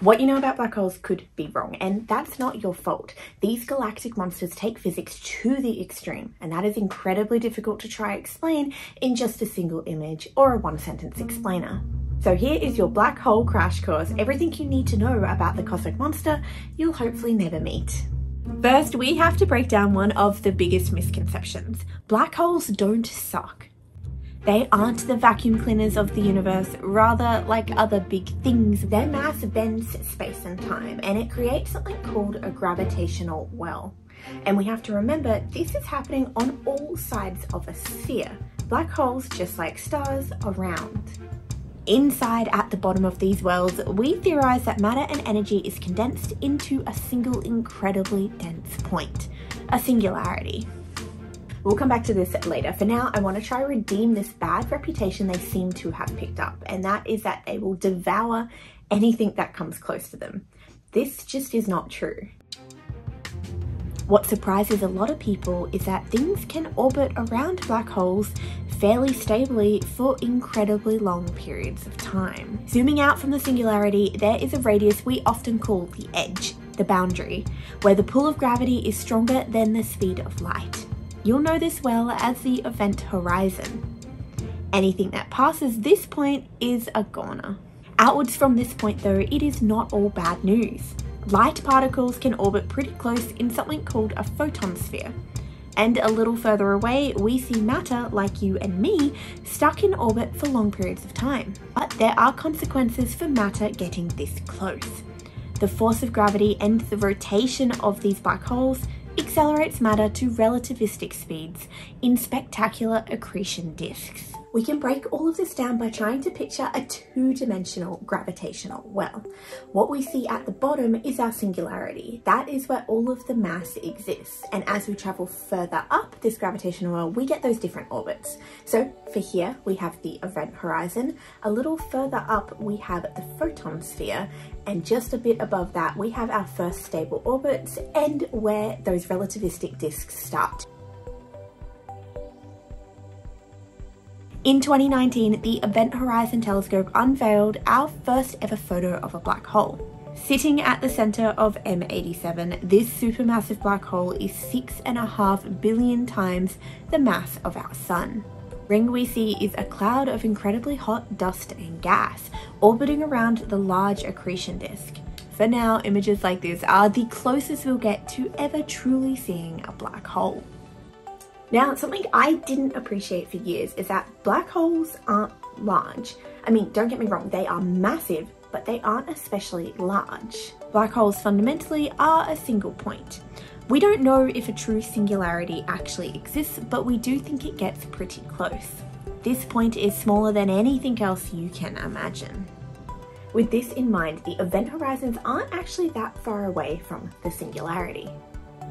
What you know about black holes could be wrong, and that's not your fault. These galactic monsters take physics to the extreme, and that is incredibly difficult to try explain in just a single image or a one-sentence explainer. So here is your black hole crash course, everything you need to know about the cosmic monster you'll hopefully never meet. First, we have to break down one of the biggest misconceptions. Black holes don't suck. They aren't the vacuum cleaners of the universe, rather like other big things. Their mass bends space and time, and it creates something called a gravitational well. And we have to remember, this is happening on all sides of a sphere. Black holes, just like stars, are round. Inside, at the bottom of these wells, we theorize that matter and energy is condensed into a single incredibly dense point, a singularity. We'll come back to this later. For now, I want to try redeem this bad reputation they seem to have picked up, and that is that they will devour anything that comes close to them. This just is not true. What surprises a lot of people is that things can orbit around black holes fairly stably for incredibly long periods of time. Zooming out from the singularity, there is a radius we often call the edge, the boundary, where the pull of gravity is stronger than the speed of light. You'll know this well as the event horizon. Anything that passes this point is a goner. Outwards from this point though, it is not all bad news. Light particles can orbit pretty close in something called a photon sphere. And a little further away, we see matter, like you and me, stuck in orbit for long periods of time. But there are consequences for matter getting this close. The force of gravity and the rotation of these black holes accelerates matter to relativistic speeds in spectacular accretion disks. We can break all of this down by trying to picture a two-dimensional gravitational well. What we see at the bottom is our singularity. That is where all of the mass exists. And as we travel further up this gravitational well, we get those different orbits. So for here, we have the event horizon. A little further up, we have the photon sphere. And just a bit above that, we have our first stable orbits and where those relativistic disks start. In 2019, the Event Horizon Telescope unveiled our first ever photo of a black hole. Sitting at the center of M87, this supermassive black hole is 6.5 billion times the mass of our sun. The ring we see is a cloud of incredibly hot dust and gas, orbiting around the large accretion disk. For now, images like this are the closest we'll get to ever truly seeing a black hole. Now, something I didn't appreciate for years is that black holes aren't large. I mean, don't get me wrong, they are massive, but they aren't especially large. Black holes fundamentally are a single point. We don't know if a true singularity actually exists, but we do think it gets pretty close. This point is smaller than anything else you can imagine. With this in mind, the event horizons aren't actually that far away from the singularity.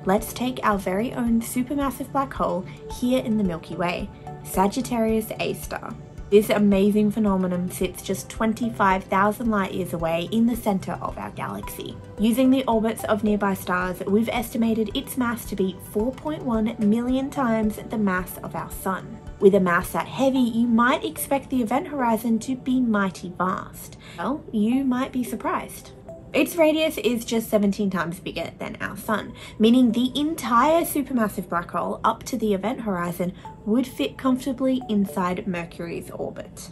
Let's take our very own supermassive black hole here in the Milky Way, Sagittarius A star. This amazing phenomenon sits just 25,000 light years away in the center of our galaxy. Using the orbits of nearby stars, we've estimated its mass to be 4.1 million times the mass of our sun. With a mass that heavy, you might expect the event horizon to be mighty vast. Well, you might be surprised. Its radius is just 17 times bigger than our sun, meaning the entire supermassive black hole up to the event horizon would fit comfortably inside Mercury's orbit.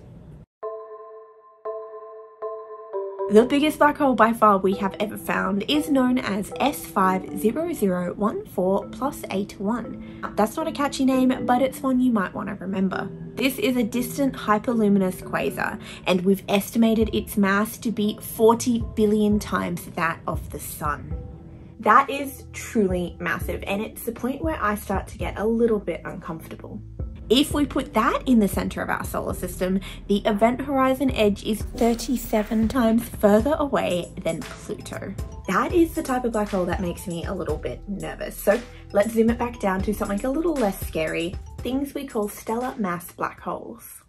The biggest black hole by far we have ever found is known as S50014 plus 81. That's not a catchy name, but it's one you might want to remember. This is a distant hyperluminous quasar, and we've estimated its mass to be 40 billion times that of the sun. That is truly massive, and it's the point where I start to get a little bit uncomfortable. If we put that in the center of our solar system, the event horizon edge is 37 times further away than Pluto. That is the type of black hole that makes me a little bit nervous. So let's zoom it back down to something a little less scary, things we call stellar mass black holes.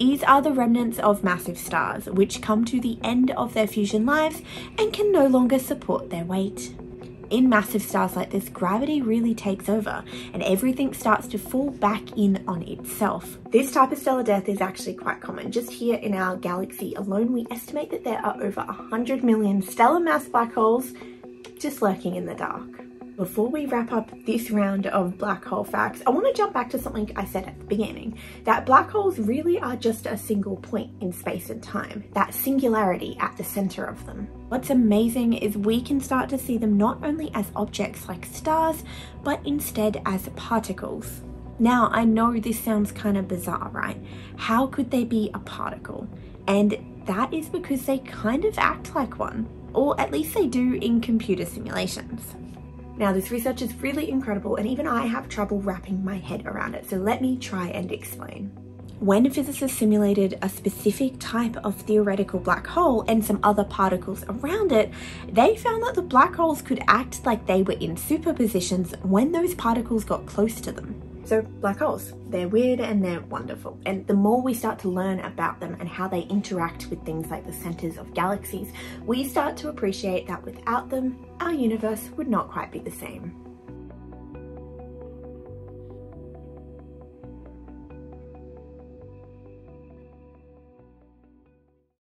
These are the remnants of massive stars, which come to the end of their fusion lives and can no longer support their weight. in massive stars like this, gravity really takes over and everything starts to fall back in on itself. This type of stellar death is actually quite common. Just here in our galaxy alone, we estimate that there are over 100 million stellar mass black holes just lurking in the dark. Before we wrap up this round of black hole facts, I want to jump back to something I said at the beginning, that black holes really are just a single point in space and time, that singularity at the center of them. What's amazing is we can start to see them not only as objects like stars, but instead as particles. Now, I know this sounds kind of bizarre, right? How could they be a particle? And that is because they kind of act like one, or at least they do in computer simulations. Now, this research is really incredible and even I have trouble wrapping my head around it, so let me try and explain. When physicists simulated a specific type of theoretical black hole and some other particles around it, they found that the black holes could act like they were in superpositions when those particles got close to them. So black holes, they're weird and they're wonderful. And the more we start to learn about them and how they interact with things like the centers of galaxies, we start to appreciate that without them, our universe would not quite be the same.